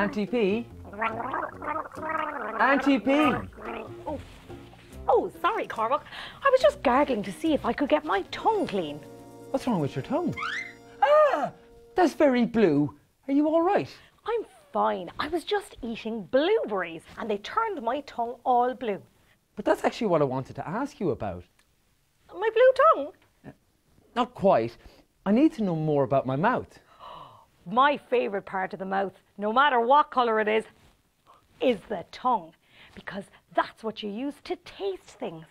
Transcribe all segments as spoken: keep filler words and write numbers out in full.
Auntie B. Auntie B. Oh. oh, sorry, Cormac. I was just gargling to see if I could get my tongue clean. What's wrong with your tongue? Ah, that's very blue. Are you all right? I'm fine. I was just eating blueberries and they turned my tongue all blue. But that's actually what I wanted to ask you about. My blue tongue? Uh, not quite. I need to know more about my mouth. My favourite part of the mouth, no matter what colour it is, is the tongue. Because that's what you use to taste things.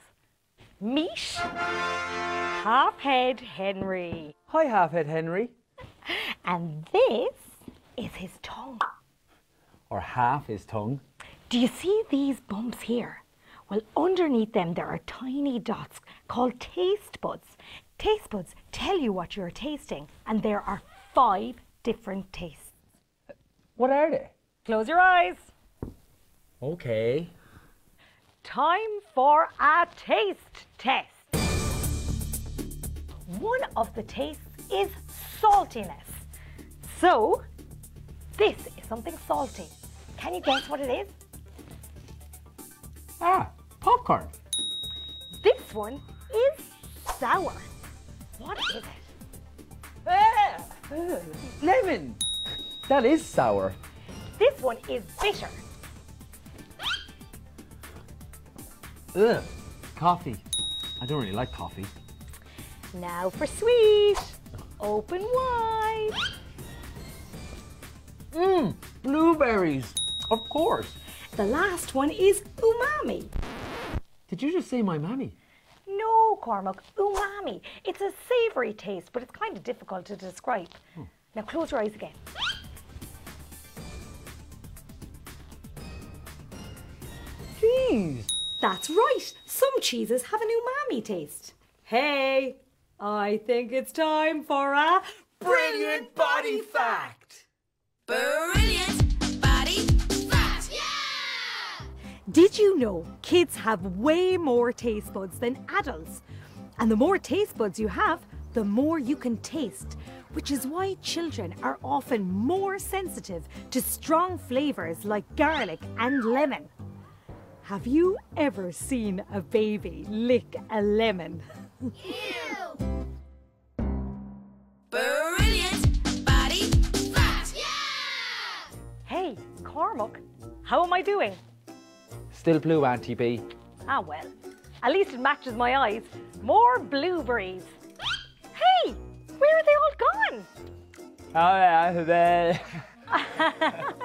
Meet Halfhead Henry. Hi, Halfhead Henry. And this is his tongue. Or half his tongue. Do you see these bumps here? Well, underneath them there are tiny dots called taste buds. Taste buds tell you what you're tasting, and there are five different tastes. What are they? Close your eyes. Okay. Time for a taste test. One of the tastes is saltiness. So, this is something salty. Can you guess what it is? Ah, popcorn. This one is sour. What is it? Ah, uh, lemon. That is sour. This one is bitter. Ugh, coffee. I don't really like coffee. Now for sweet. Open wide. Mmm, blueberries. Of course. The last one is umami. Did you just say my mammy? No, Cormac, umami. It's a savoury taste, but it's kind of difficult to describe. Hmm. Now close your eyes again. Cheese. That's right. Some cheeses have an umami taste. Hey, I think it's time for a brilliant body fact. Brilliant. Did you know kids have way more taste buds than adults? And the more taste buds you have, the more you can taste, which is why children are often more sensitive to strong flavours like garlic and lemon. Have you ever seen a baby lick a lemon? Ew! Brilliant body fact! Yeah! Hey, Cormac, how am I doing? Still blue, Auntie B. Ah, well. At least it matches my eyes. More blueberries. Hey! Where are they all gone? Oh, yeah.